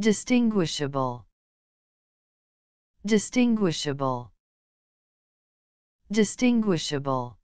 Distinguishable. Distinguishable. Distinguishable.